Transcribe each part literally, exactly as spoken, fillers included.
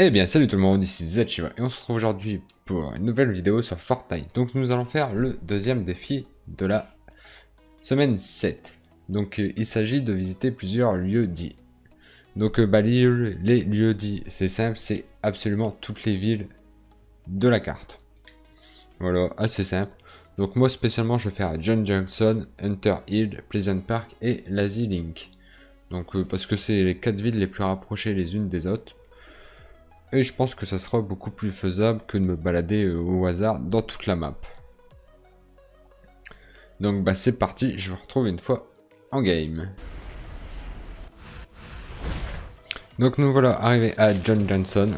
Eh bien salut tout le monde, ici Zachiva et on se retrouve aujourd'hui pour une nouvelle vidéo sur Fortnite. Donc nous allons faire le deuxième défi de la semaine sept. Donc euh, il s'agit de visiter plusieurs lieux dits. Donc euh, bah, les, les lieux dits, c'est simple, c'est absolument toutes les villes de la carte. Voilà, assez simple. Donc moi spécialement je vais faire John Johnson, Hunter Hill, Pleasant Park et Lazy Link. Donc euh, parce que c'est les quatre villes les plus rapprochées les unes des autres. Et je pense que ça sera beaucoup plus faisable que de me balader euh, au hasard dans toute la map. Donc bah c'est parti, je vous retrouve une fois en game. Donc nous voilà arrivés à John Johnson.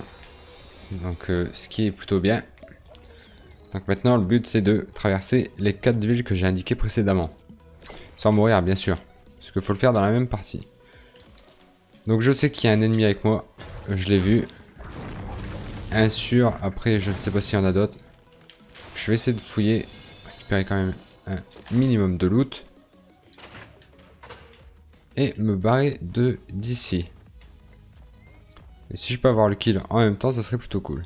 Donc euh, ce qui est plutôt bien. Donc maintenant le but c'est de traverser les quatre villes que j'ai indiquées précédemment. Sans mourir bien sûr. Parce qu'il faut le faire dans la même partie. Donc je sais qu'il y a un ennemi avec moi. Je l'ai vu. Un sûr, après je ne sais pas s'il y en a d'autres. Je vais essayer de fouiller, récupérer quand même un minimum de loot. Et me barrer de d'ici. Et si je peux avoir le kill en même temps, ça serait plutôt cool.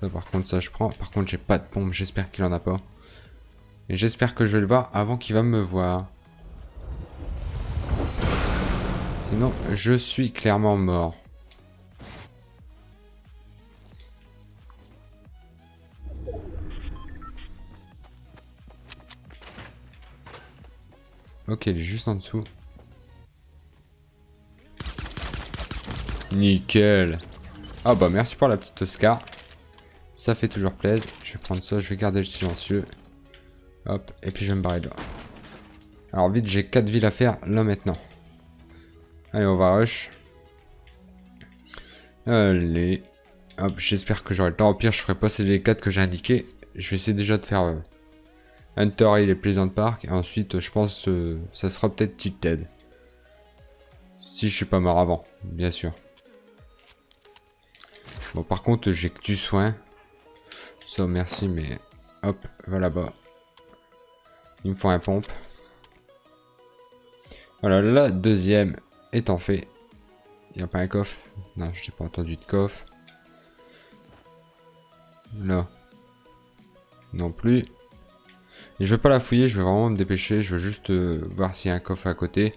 Ça par contre, ça je prends. Par contre, j'ai pas de pompe, j'espère qu'il en a pas. Et j'espère que je vais le voir avant qu'il va me voir. Sinon, je suis clairement mort. Ok, il est juste en dessous. Nickel. Ah bah merci pour la petite Oscar. Ça fait toujours plaisir. Je vais prendre ça, je vais garder le silencieux. Hop, et puis je vais me barrer de là. Alors vite, j'ai quatre villes à faire là maintenant. Allez, on va rush. Allez. Hop, j'espère que j'aurai le temps. Au pire, je ferai passer les quatre que j'ai indiqués. Je vais essayer déjà de faire euh, Hunter Hill et Pleasant Park. Et ensuite, je pense que euh, ça sera peut-être Tilted. Si je suis pas mort avant, bien sûr. Bon, par contre, j'ai que du soin. Ça, merci, mais... Hop, va là-bas. Il me faut un pompe. Voilà, la deuxième... Étant fait, il n'y a pas un coffre. Non, je n'ai pas entendu de coffre. Là. Non plus. Et je ne vais pas la fouiller, je vais vraiment me dépêcher. Je veux juste euh, voir s'il y a un coffre à côté.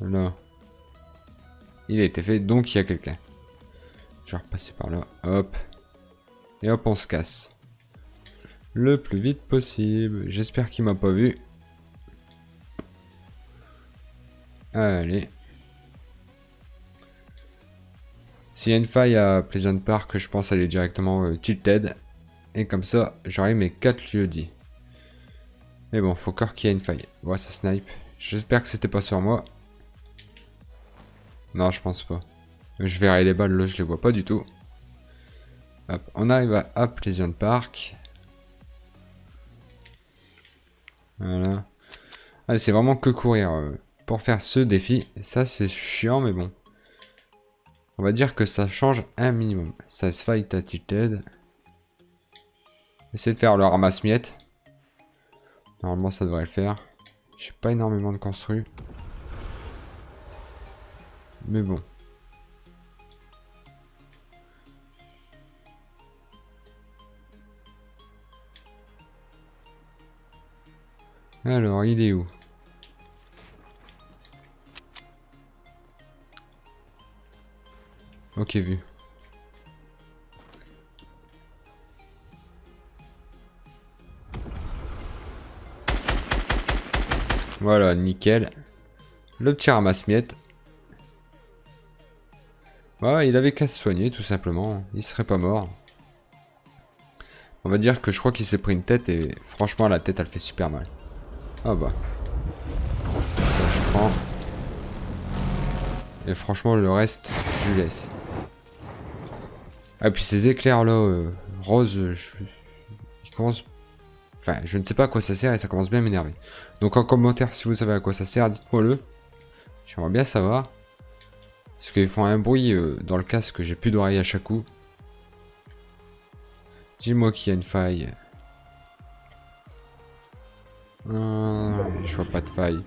Là. Il a été fait, donc il y a quelqu'un. Je vais repasser par là. Hop. Et hop, on se casse. Le plus vite possible. J'espère qu'il m'a pas vu. Allez. S'il y a une faille à Pleasant Park, je pense aller directement euh, Tilted. Et comme ça, j'aurai mes quatre lieux dits. Mais bon, faut encore qu'il y ait une faille. Voilà, ça snipe. J'espère que c'était pas sur moi. Non, je pense pas. Je verrai les balles, là, je les vois pas du tout. Hop, on arrive à, à Pleasant Park. Voilà. Ah, c'est vraiment que courir. Euh. Pour faire ce défi, ça c'est chiant mais bon. On va dire que ça change un minimum. Ça se fight à Tilted. Essayez de faire le ramasse-miettes. Normalement ça devrait le faire. J'ai pas énormément de construits. Mais bon. Alors il est où ? Ok, vu. Voilà, nickel. Le petit ramasse-miettes. Ouais, il avait qu'à se soigner, tout simplement. Il serait pas mort. On va dire que je crois qu'il s'est pris une tête et franchement, la tête, elle fait super mal. Ah bah. Ça, je prends. Et franchement, le reste, je laisse. Ah, puis ces éclairs là, euh, roses, je... ils commencent. Enfin, je ne sais pas à quoi ça sert et ça commence bien à m'énerver. Donc en commentaire, si vous savez à quoi ça sert, dites-moi le. J'aimerais bien savoir. Parce qu'ils font un bruit euh, dans le casque, j'ai plus d'oreille à chaque coup. Dis-moi qu'il y a une faille. Hum, je vois pas de faille.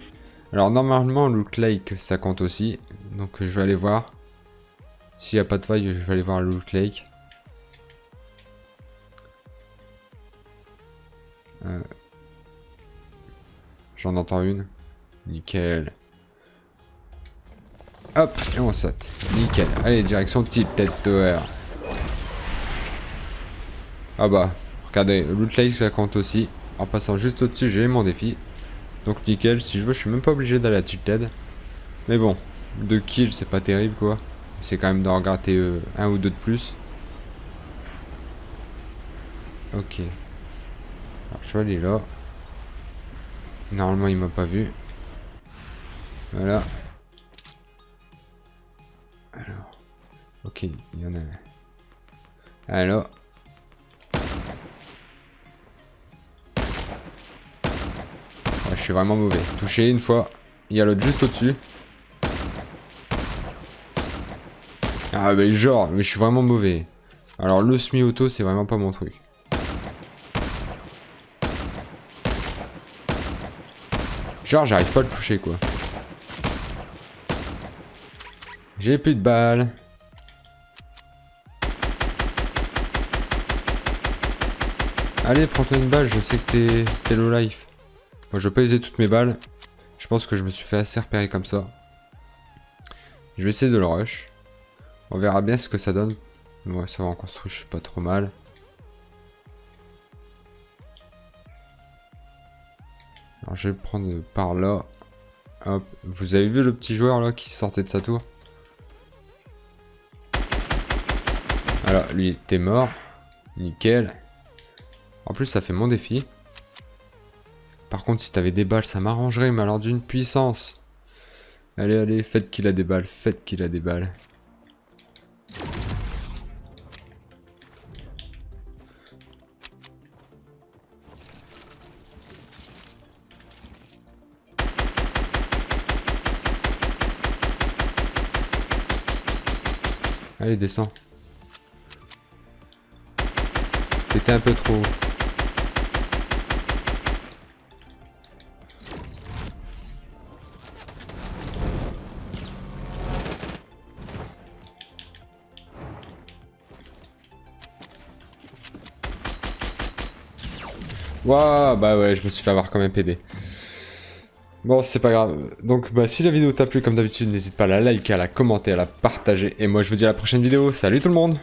Alors normalement Loot Lake ça compte aussi. Donc je vais aller voir. S'il n'y a pas de faille, je vais aller voir Loot Lake. Euh... J'en entends une. Nickel. Hop, et on saute. Nickel. Allez, direction Tilted Tower. Ah bah, regardez, Loot Lake ça compte aussi. En passant juste au-dessus, j'ai mon défi. Donc nickel, si je veux, je suis même pas obligé d'aller à Tilted. Mais bon, deux kills, c'est pas terrible quoi. C'est quand même d'en regarder euh, un ou deux de plus. Ok. Alors, je vais aller là. Normalement, il m'a pas vu. Voilà. Alors. Ok, il y en a un. Alors. Ouais, je suis vraiment mauvais. Touché une fois. Il y a l'autre juste au-dessus. Ah mais genre, mais je suis vraiment mauvais. Alors le semi-auto, c'est vraiment pas mon truc. Genre, j'arrive pas à le toucher quoi. J'ai plus de balles. Allez, prends-toi une balle, je sais que t'es low life. Moi, je vais pas user toutes mes balles. Je pense que je me suis fait assez repérer comme ça. Je vais essayer de le rush. On verra bien ce que ça donne. Moi, ouais, ça va en construire, je suis pas trop mal. Alors, je vais prendre par là. Hop. Vous avez vu le petit joueur là qui sortait de sa tour? Voilà, lui il était mort. Nickel. En plus, ça fait mon défi. Par contre, si t'avais des balles, ça m'arrangerait, mais alors d'une puissance. Allez, allez, faites qu'il a des balles, faites qu'il a des balles. Allez, descends. C'était un peu trop haut. Waouh, bah ouais, je me suis fait avoir comme un P D. Bon, c'est pas grave. Donc, bah, si la vidéo t'a plu, comme d'habitude, n'hésite pas à la liker, à la commenter, à la partager. Et moi, je vous dis à la prochaine vidéo. Salut tout le monde!